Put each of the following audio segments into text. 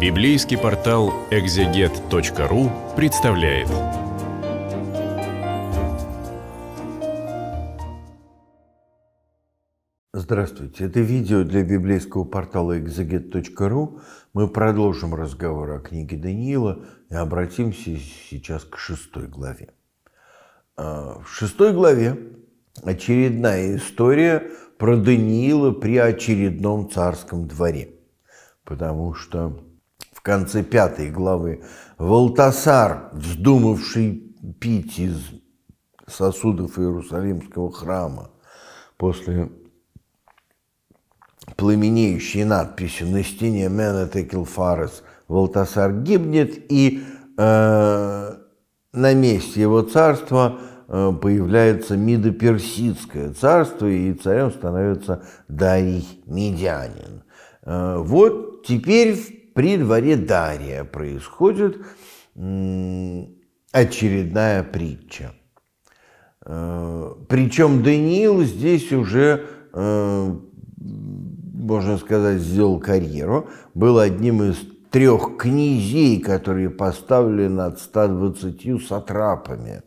Библейский портал экзегет.ру представляет. Здравствуйте! Это видео для библейского портала экзегет.ру. Мы продолжим разговор о книге Даниила и обратимся сейчас к 6 главе. В 6 главе очередная история про Даниила при очередном царском дворе. Потому что в конце 5 главы Валтасар, вздумавший пить из сосудов Иерусалимского храма после пламенеющей надписи на стене «Менетекилфарес», Валтасар гибнет, и на месте его царства появляется Мидо-Персидское царство, и царем становится Дарий Мидянин. Вот теперь при дворе Дария происходит очередная притча. Причем Даниил здесь уже, можно сказать, сделал карьеру, был одним из 3 князей, которые поставили над 120 сатрапами.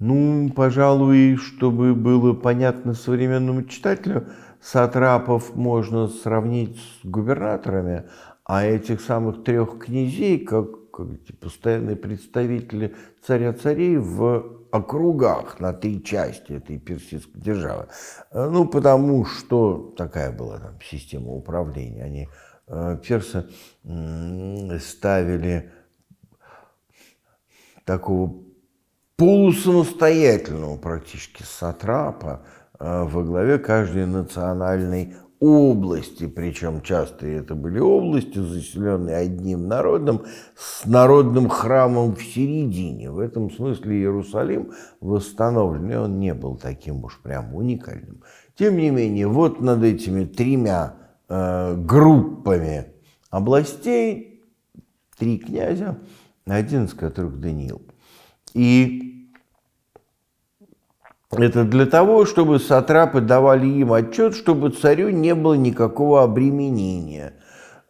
Ну, пожалуй, чтобы было понятно современному читателю, сатрапов можно сравнить с губернаторами, а этих самых 3 князей, как постоянные представители царя-царей в округах на 3 части этой персидской державы. Ну, потому что такая была там система управления. Они, персы, ставили такого полусамостоятельного практически сатрапа во главе каждой национальной области, причем часто это были области, заселенные одним народом, с народным храмом в середине. В этом смысле Иерусалим восстановленный, он не был таким уж прям уникальным. Тем не менее, вот над этими 3 группами областей 3 князя, один из которых Даниил. И это для того, чтобы сатрапы давали им отчет, чтобы царю не было никакого обременения.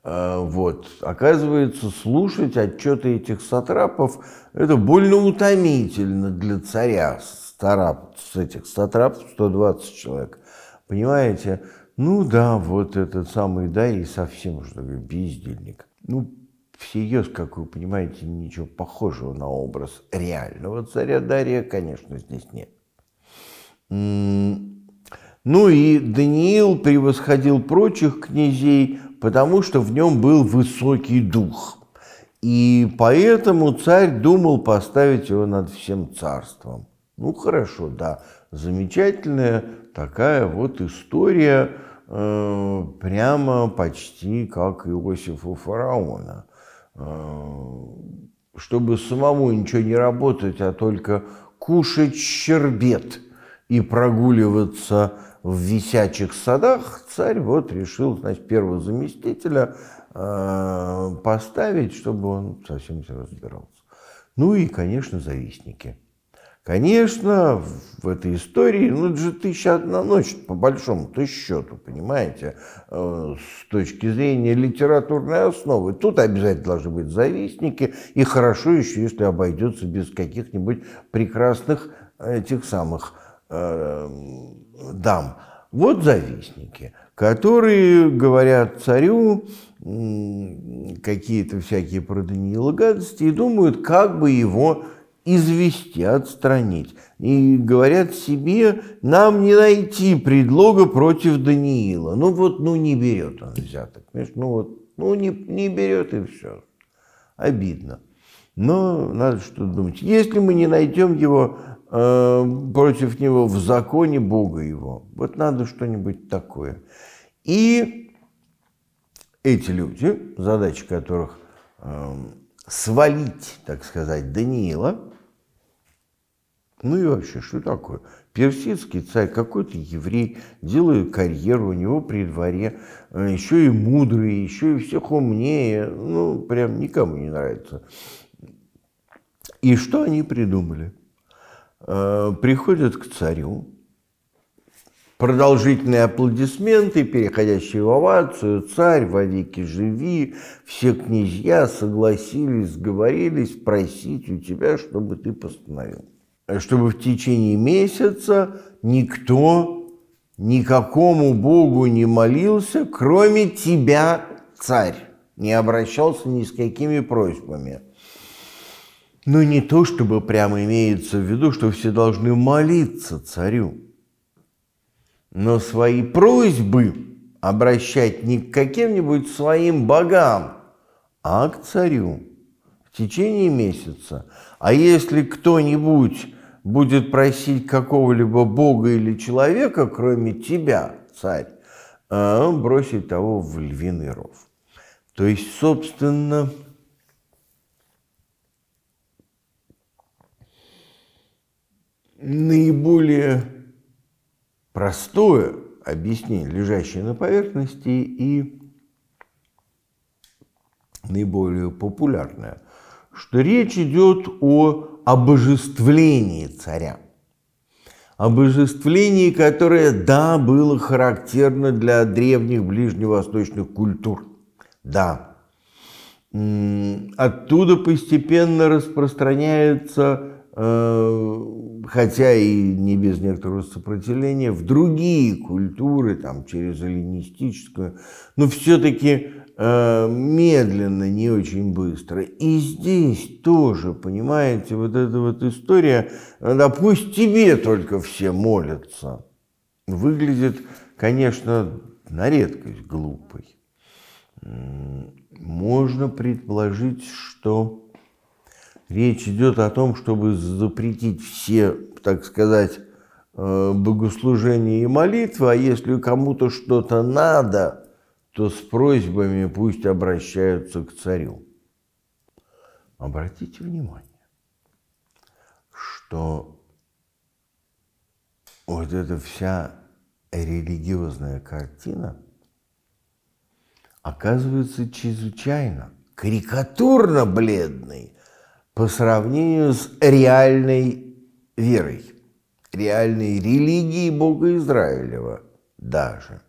Вот. Оказывается, слушать отчеты этих сатрапов – это больно утомительно для царя. С этих сатрапов 120 человек. Понимаете? Ну да, вот этот самый Дарий совсем уже бездельник. Ну, всерьез, как вы понимаете, ничего похожего на образ реального царя Дария, конечно, здесь нет. Ну и Даниил превосходил прочих князей, потому что в нем был высокий дух. И поэтому царь думал поставить его над всем царством. Ну хорошо, да, замечательная такая вот история, прямо почти как Иосиф у фараона. Чтобы самому ничего не работать, а только кушать щербет и прогуливаться в висячих садах, царь вот решил, значит, первого заместителя поставить, чтобы он совсем все разбирался. Ну и, конечно, завистники. Конечно, в этой истории, ну, это же 1001 ночь, по большому-то счету, понимаете, с точки зрения литературной основы. Тут обязательно должны быть завистники, и хорошо еще, если обойдется без каких-нибудь прекрасных этих самых дам. Вот завистники, которые говорят царю какие-то всякие про Даниила гадости и думают, как бы его извести, отстранить. И говорят себе, нам не найти предлога против Даниила. Ну вот, ну не берет он взяток. Ну вот, ну не берет, и все. Обидно. Но надо что-то думать. Если мы не найдем его, против него в законе Бога его, вот надо что-нибудь такое. И эти люди, задача которых свалить, так сказать, Даниила. Ну и вообще, что такое? Персидский царь, какой-то еврей, делает карьеру у него при дворе, еще и мудрый, еще и всех умнее, ну, прям никому не нравится. И что они придумали? Приходят к царю, Продолжительные аплодисменты, переходящие в овацию, царь вовеки живи, все князья согласились, сговорились просить у тебя, чтобы ты постановил. Чтобы в течение месяца никто никакому богу не молился, кроме тебя, царь, не обращался ни с какими просьбами. Но не то, чтобы прямо имеется в виду, что все должны молиться царю. Но свои просьбы обращать не к каким-нибудь своим богам, а к царю в течение месяца. А если кто-нибудь будет просить какого-либо бога или человека, кроме тебя, царь, бросить того в львиный ров. То есть, собственно, наиболее простое объяснение, лежащее на поверхности, и наиболее популярное, что речь идет о обожествлении царя. Обожествлении, которое, да, было характерно для древних ближневосточных культур. Да. Оттуда постепенно распространяется, хотя и не без некоторого сопротивления, в другие культуры, там, через эллинистическую, но все-таки медленно, не очень быстро. И здесь тоже, понимаете, вот эта вот история, да пусть тебе только все молятся, выглядит, конечно, на редкость глупой. Можно предположить, что речь идет о том, чтобы запретить все, так сказать, богослужения и молитвы, а если кому-то что-то надо, то с просьбами пусть обращаются к царю. Обратите внимание, что вот эта вся религиозная картина оказывается чрезвычайно карикатурно бледной по сравнению с реальной верой, реальной религией Бога Израилева даже.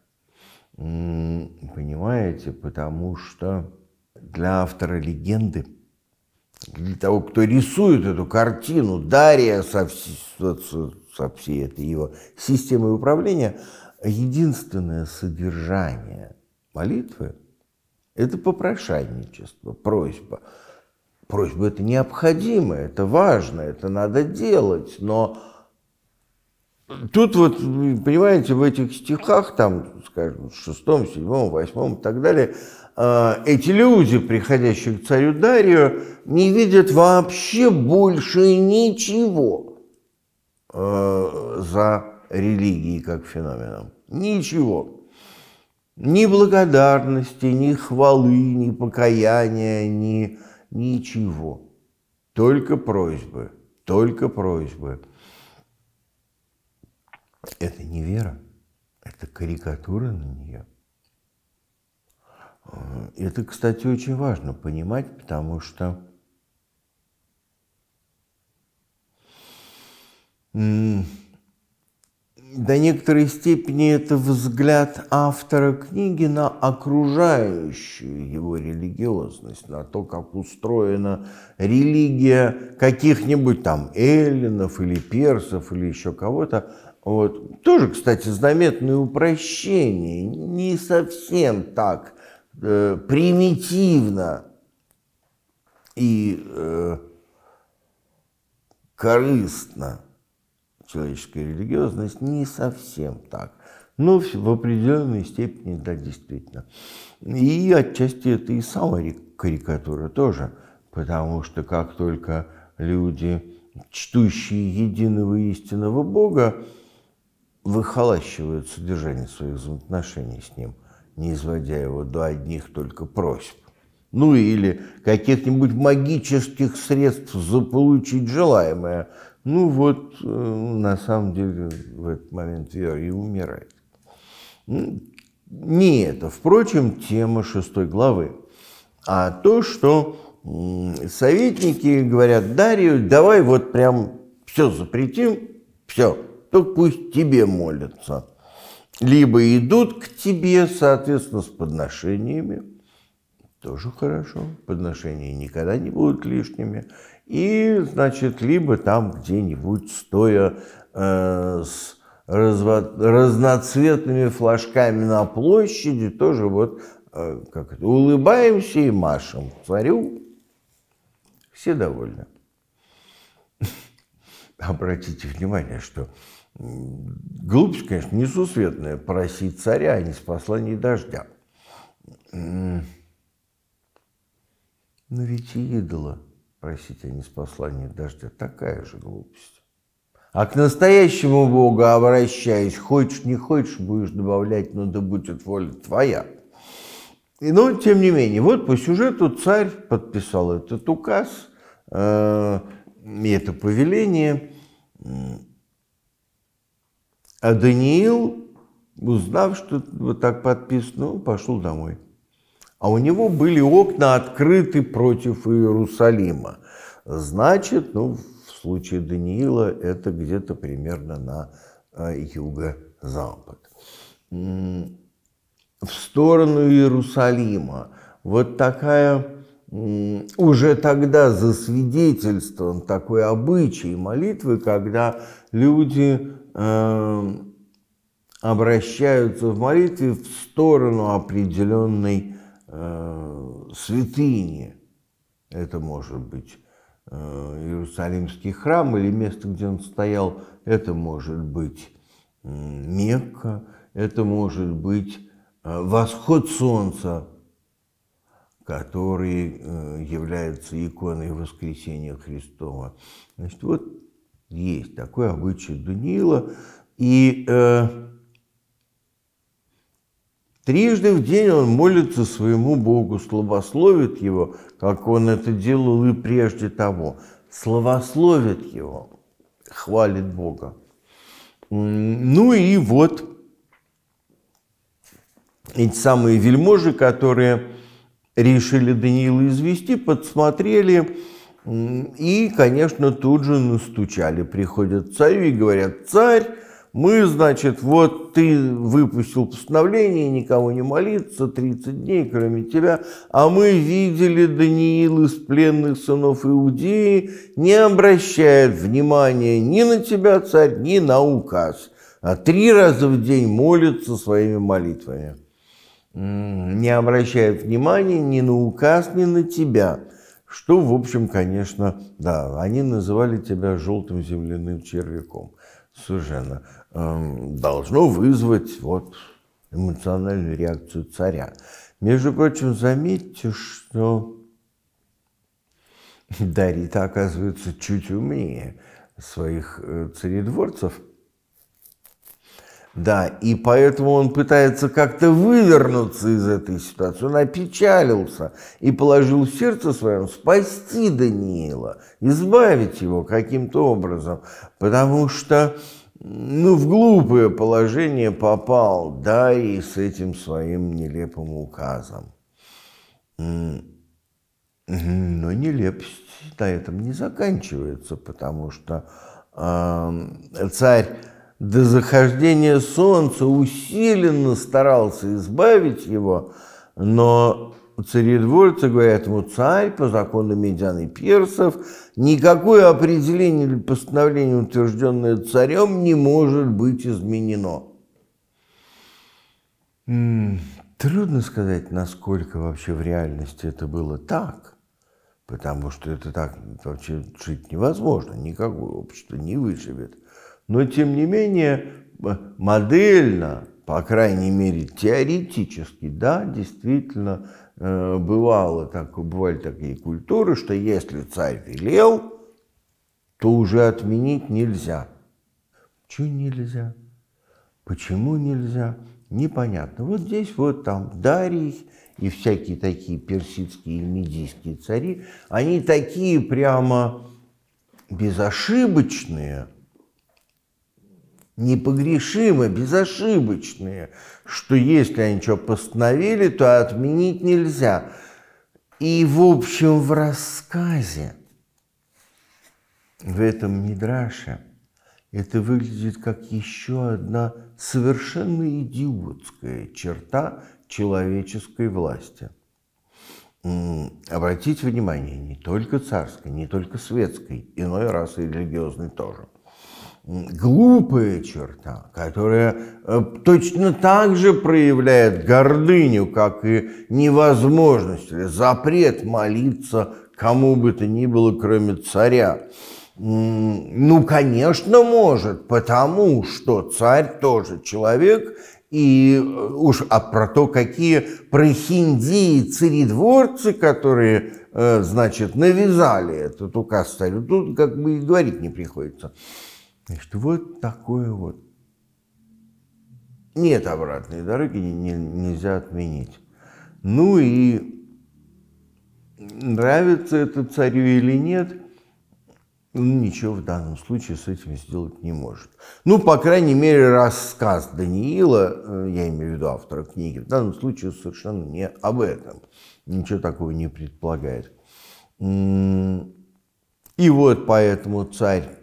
Понимаете, потому что для автора легенды, для того, кто рисует эту картину, Дария со всей этой его системой управления, единственное содержание молитвы – это попрошайничество, просьба. Просьба – это необходимо, это важно, это надо делать, но тут вот, понимаете, в этих стихах, там, скажем, в 6, 7, 8 и так далее, эти люди, приходящие к царю Дарию, не видят вообще больше ничего за религией как феноменом, ничего. Ни благодарности, ни хвалы, ни покаяния, ни... ничего, только просьбы, только просьбы. Это не вера, это карикатура на нее. Это, кстати, очень важно понимать, потому что до некоторой степени это взгляд автора книги на окружающую его религиозность, на то, как устроена религия каких-нибудь там эллинов или персов или еще кого-то. Вот. Тоже, кстати, заметное упрощение, не совсем так примитивно и корыстно. Человеческая религиозность не совсем так, но в определенной степени, да, действительно. И отчасти это и самокарикатура тоже, потому что как только люди, чтущие единого истинного Бога, выхолащивают содержание своих взаимоотношений с Ним, не изводя его до одних только просьб, ну или каких-нибудь магических средств заполучить желаемое, ну вот, на самом деле, в этот момент вера и умирает. Не это, впрочем, тема 6 главы, а то, что советники говорят Дарию: давай вот прям все запретим, все, только пусть тебе молятся. либо идут к тебе, соответственно, с подношениями, тоже хорошо, подношения никогда не будут лишними, и, значит, либо там где-нибудь стоя с разноцветными флажками на площади, тоже вот как это, улыбаемся и машем царю, все довольны. Обратите внимание, что глупость, конечно, несусветная, просить царя, а не с посланий дождя. Но ведь и идола просить, а не с посланий дождя, такая же глупость. А к настоящему Богу обращаясь, хочешь не хочешь, будешь добавлять, но да будет воля твоя. Но, тем не менее, вот по сюжету царь подписал этот указ, это повеление, а Даниил, узнав, что вот так подписано, пошел домой. А у него были окна открыты против Иерусалима. Значит, ну, в случае Даниила это где-то примерно на юго-запад. В сторону Иерусалима. Вот такая... Уже тогда засвидетельствован такой обычай молитвы, когда люди обращаются в молитве в сторону определенной святыни. Это может быть Иерусалимский храм или место, где он стоял. Это может быть Мекка, это может быть восход солнца, который является иконой воскресения Христова. Значит, вот есть такой обычай Даниила. И трижды в день он молится своему Богу, славословит его, как он это делал и прежде того. Славословит его, хвалит Бога. Ну и вот эти самые вельможи, которые... решили Даниила извести, подсмотрели и, конечно, тут же настучали. Приходят к царю и говорят: царь, мы, значит, вот ты выпустил постановление, никого не молиться, 30 дней, кроме тебя, а мы видели, Даниил из пленных сынов Иудеи не обращает внимания ни на тебя, царь, ни на указ, а 3 раза в день молится своими молитвами. Не обращает внимания ни на указ, ни на тебя. Что, в общем, конечно, да, они называли тебя желтым земляным червяком. Совершенно должно вызвать вот эмоциональную реакцию царя. Между прочим, заметьте, что Дарий-то оказывается чуть умнее своих царедворцев. Да, и поэтому он пытается как-то вывернуться из этой ситуации. Он опечалился и положил в сердце своем спасти Даниила, избавить его каким-то образом, потому что, ну, в глупое положение попал, да, и с этим своим нелепым указом. Но нелепость на этом не заканчивается, потому что царь до захождения солнца усиленно старался избавить его, но царедворцы говорят ему: царь, по закону Медян и Персов, никакое определение или постановление, утвержденное царем, не может быть изменено. Трудно сказать, насколько вообще в реальности это было так. Потому что это так вообще жить невозможно, никакое общество не выживет. Но, тем не менее, модельно, по крайней мере, теоретически, да, действительно, бывали такие культуры, что если царь велел, то уже отменить нельзя. Почему нельзя? Почему нельзя? Непонятно. Вот здесь вот там Дарий и всякие такие персидские и медийские цари, они такие прямо безошибочные, непогрешимо безошибочные, что если они что постановили, то отменить нельзя. И, в общем, в рассказе, в этом мидраше это выглядит как еще одна совершенно идиотская черта человеческой власти. Обратите внимание, не только царской, не только светской, иной раз и религиозной тоже. Глупая черта, которая точно так же проявляет гордыню, как и невозможность или запрет молиться кому бы то ни было, кроме царя. Ну, конечно, может, потому что царь тоже человек, и уж про то, какие прохиндеи царедворцы, которые, значит, навязали этот указ царю, тут как бы и говорить не приходится. Значит, вот такое вот. Нет обратной дороги, нельзя отменить. Ну и нравится это царю или нет, он ничего в данном случае с этим сделать не может. Ну, по крайней мере, рассказ Даниила, я имею в виду автора книги, в данном случае совершенно не об этом. Ничего такого не предполагает. И вот поэтому царь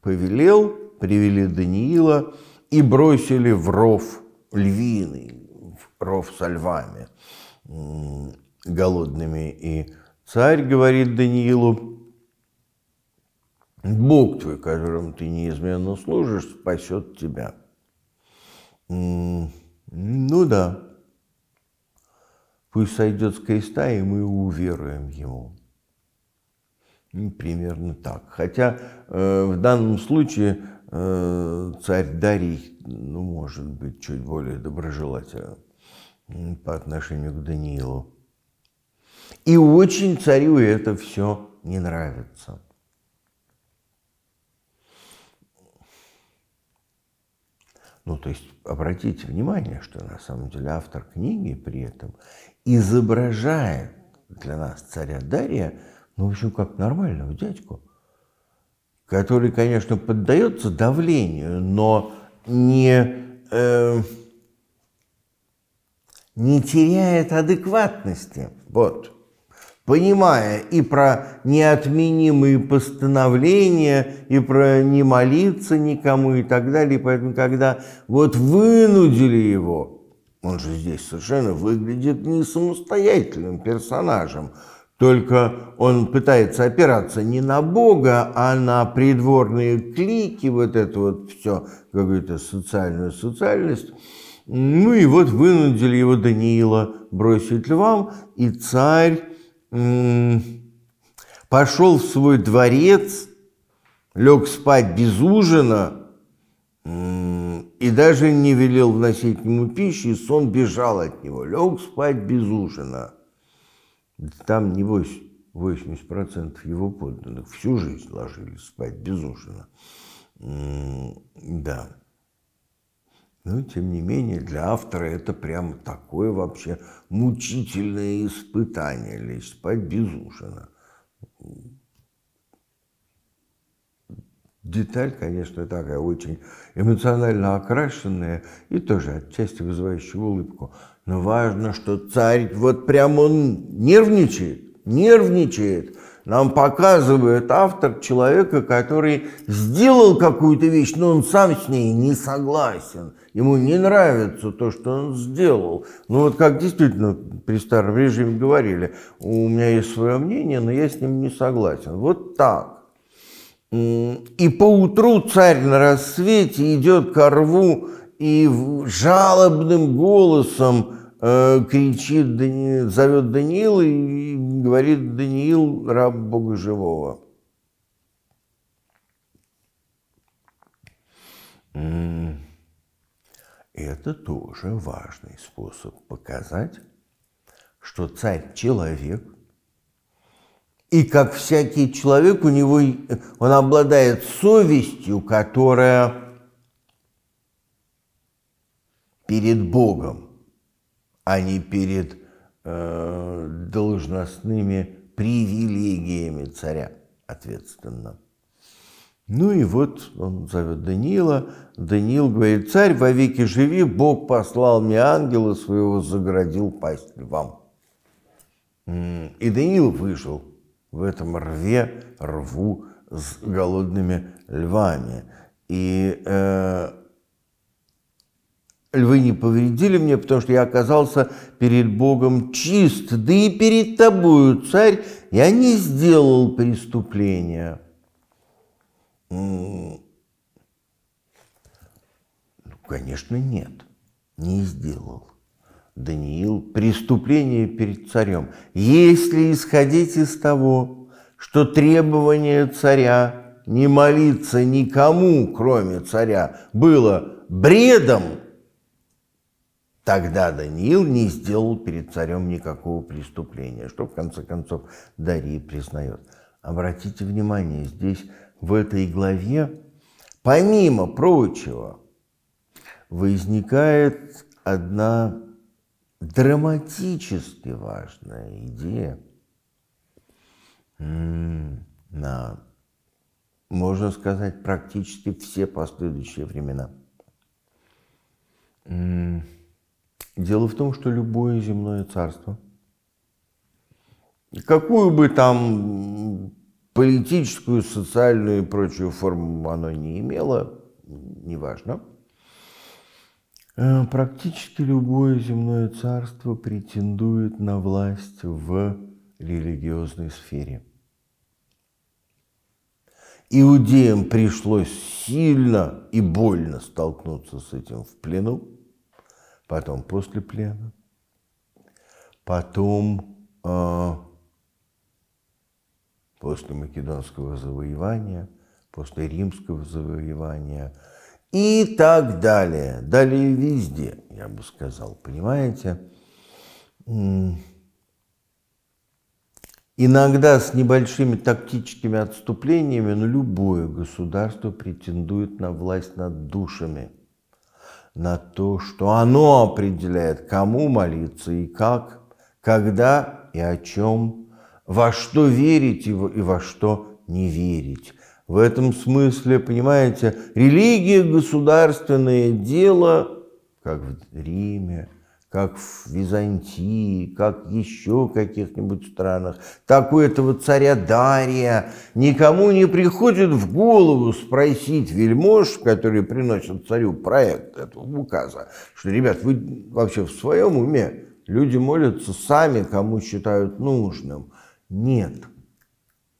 повелел, привели Даниила и бросили в ров львиный, в ров со львами голодными. И царь говорит Даниилу: Бог твой, которому ты неизменно служишь, спасет тебя. Ну да, пусть сойдет с креста, и мы уверуем ему. Примерно так. Хотя в данном случае царь Дарий, ну, может быть, чуть более доброжелателен по отношению к Даниилу. И очень царю это все не нравится. Ну, то есть, обратите внимание, что на самом деле автор книги при этом изображает для нас царя Дария, ну, в общем, как нормального дядьку, который, конечно, поддается давлению, но не теряет адекватности, вот, понимая и про неотменимые постановления, и про не молиться никому и так далее. И поэтому, когда вот вынудили его, он же здесь совершенно выглядит не самостоятельным персонажем, только он пытается опираться не на Бога, а на придворные клики, вот это вот все, какую-то социальную социальность. Ну и вот вынудили его Даниила бросить львам, и царь пошел в свой дворец, лег спать без ужина и даже не велел вносить ему пищу, и сон бежал от него. Лег спать без ужина. Там не 80% его подданных всю жизнь ложились спать без ужина. Да. Но, тем не менее, для автора это прямо такое вообще мучительное испытание – лечь спать без ужина. Деталь, конечно, такая очень эмоционально окрашенная и тоже отчасти вызывающая улыбку. Но важно, что царь, вот прям он нервничает, нервничает. Нам показывает автор человека, который сделал какую-то вещь, но он сам с ней не согласен. Ему не нравится то, что он сделал. Ну вот как действительно при старом режиме говорили: у меня есть свое мнение, но я с ним не согласен. Вот так. И поутру царь на рассвете идет ко рву и жалобным голосом кричит, зовет Даниила и говорит: Даниил, раб Бога живого. Это тоже важный способ показать, что царь человек, и как всякий человек, у него, он обладает совестью, которая перед Богом, а не перед должностными привилегиями царя, ответственно. Ну и вот он зовет Даниила. Даниил говорит: царь, вовеки живи, Бог послал мне ангела своего, заградил пасть львам. И Даниил выжил в этом рву с голодными львами. И львы не повредили мне, потому что я оказался перед Богом чист, да и перед тобою, царь, я не сделал преступления. Ну, конечно, нет, не сделал. Даниил, преступление перед царем. Если исходить из того, что требование царя не молиться никому, кроме царя, было бредом, тогда Даниил не сделал перед царем никакого преступления, что, в конце концов, Дарий признает. Обратите внимание, здесь, в этой главе, помимо прочего, возникает одна драматически важная идея. На, можно сказать, практически все последующие времена. Дело в том, что любое земное царство, какую бы там политическую, социальную и прочую форму оно не имело, неважно, практически любое земное царство претендует на власть в религиозной сфере. Иудеям пришлось сильно и больно столкнуться с этим в плену, потом после плена, потом после македонского завоевания, после римского завоевания и так далее. Далее везде, я бы сказал, понимаете? Иногда с небольшими тактическими отступлениями, но любое государство претендует на власть над душами, на то, что оно определяет, кому молиться и как, когда и о чем, во что верить и во что не верить. В этом смысле, понимаете, религия – государственное дело, как в Риме, как в Византии, как еще в каких-нибудь странах, так у этого царя Дария. Никому не приходит в голову спросить вельмож, которые приносят царю проект этого указа, что, ребят, вы вообще в своем уме? Люди молятся сами, кому считают нужным. Нет.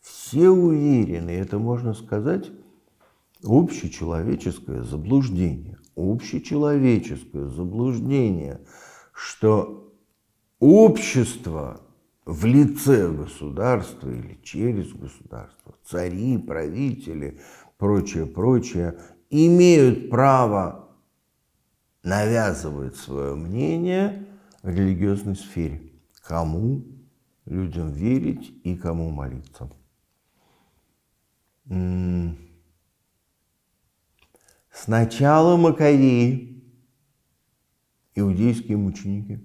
Все уверены, это, можно сказать, общечеловеческое заблуждение. Общечеловеческое заблуждение, что общество в лице государства или через государство, цари, правители, прочее, прочее, имеют право навязывать свое мнение в религиозной сфере. Кому людям верить и кому молиться. С начала Маковеи иудейские мученики,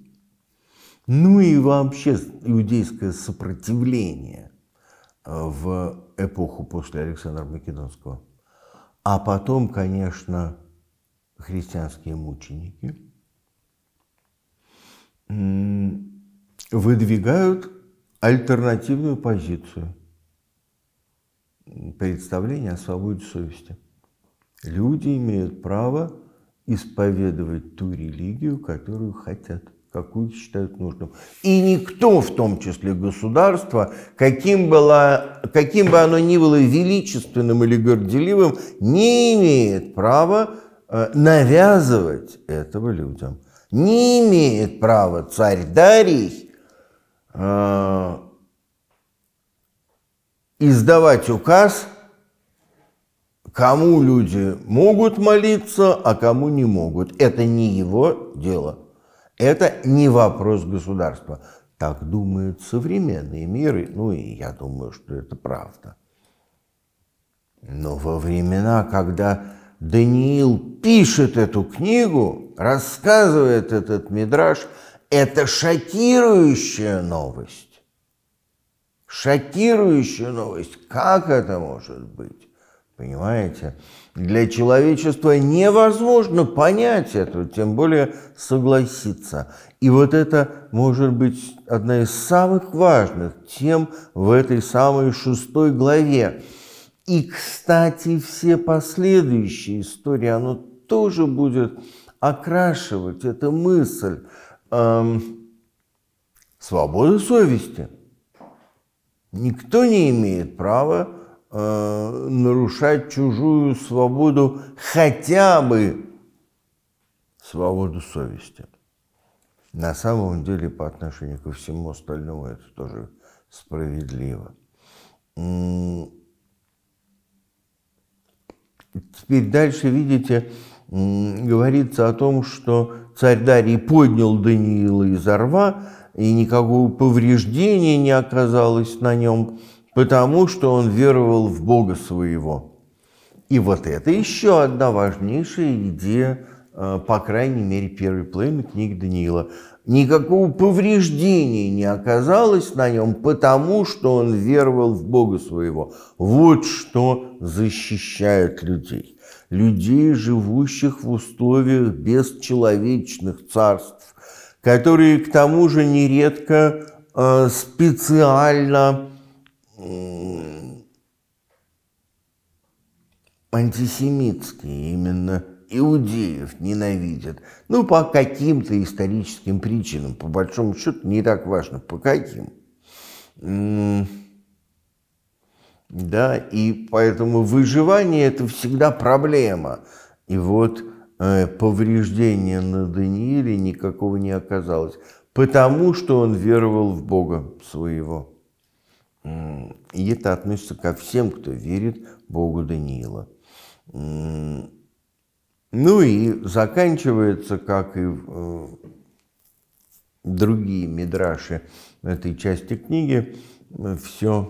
ну и вообще иудейское сопротивление в эпоху после Александра Македонского. А потом, конечно, христианские мученики выдвигают альтернативную позицию представления о свободе совести. Люди имеют право исповедовать ту религию, которую хотят, какую считают нужным. И никто, в том числе государство, каким бы оно ни было величественным или горделивым, не имеет права навязывать этого людям. Не имеет права царь Дарий издавать указ, кому люди могут молиться, а кому не могут. Это не его дело. Это не вопрос государства. Так думают современные миры. Ну и я думаю, что это правда. Но во времена, когда Даниил пишет эту книгу, рассказывает этот мидраш, это шокирующая новость. Шокирующая новость. Как это может быть? Понимаете? Для человечества невозможно понять это, тем более согласиться. И вот это может быть одна из самых важных тем в этой самой 6 главе. И, кстати, все последующие истории, оно тоже будет окрашивать эту мысль свободы совести. Никто не имеет права нарушать чужую свободу, хотя бы свободу совести. На самом деле, по отношению ко всему остальному, это тоже справедливо. Теперь дальше, видите, говорится о том, что царь Дарий поднял Даниила изо рва, и никакого повреждения не оказалось на нем, потому что он веровал в Бога своего. И вот это еще одна важнейшая идея, по крайней мере, первой половины книги Даниила. Никакого повреждения не оказалось на нем, потому что он веровал в Бога своего. Вот что защищает людей. Людей, живущих в условиях бесчеловечных царств, которые, к тому же, нередко специально антисемитские именно иудеев ненавидят. Ну, по каким-то историческим причинам, по большому счету, не так важно, по каким. Да, и поэтому выживание – это всегда проблема. И вот повреждения на Данииле никакого не оказалось, потому что он веровал в Бога своего. И это относится ко всем, кто верит Богу Даниила. Ну и заканчивается, как и другие мидраши этой части книги, все,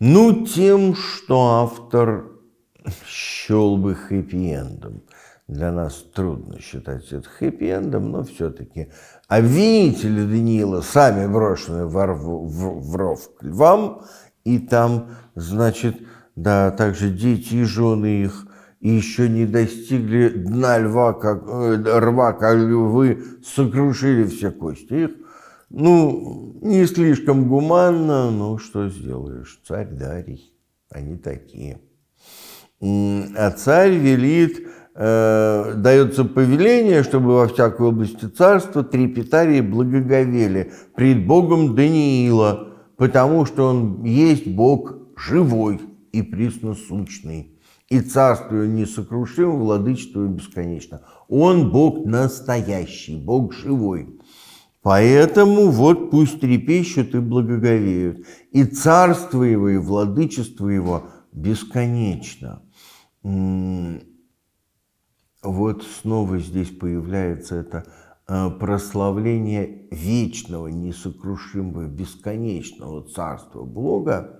ну, тем, что автор счел бы хэппи-эндом. Для нас трудно считать это хэппи-эндом, но все-таки. Обвинители Даниила сами брошены в ров к львам, и там, значит, да, также дети и жены их, и еще не достигли дна рва, как львы сокрушили все кости их. Ну, не слишком гуманно, но что сделаешь, царь Дарий, они такие. А царь велит, дается повеление, чтобы во всякой области царства трепетали и благоговели пред Богом Даниила, потому что он есть Бог живой и пресносущный. И царствую несокрушим, владычествую бесконечно. Он Бог настоящий, Бог живой. Поэтому вот пусть трепещут и благоговеют. И царство его, и владычество его бесконечно. Вот снова здесь появляется это прославление вечного, несокрушимого, бесконечного царства Бога,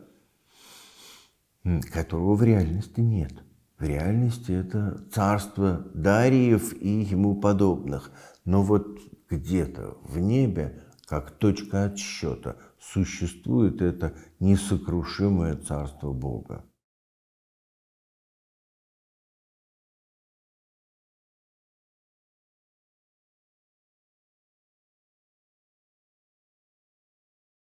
которого в реальности нет. В реальности это царство Дариев и ему подобных. Но вот где-то в небе, как точка отсчета, существует это несокрушимое царство Бога.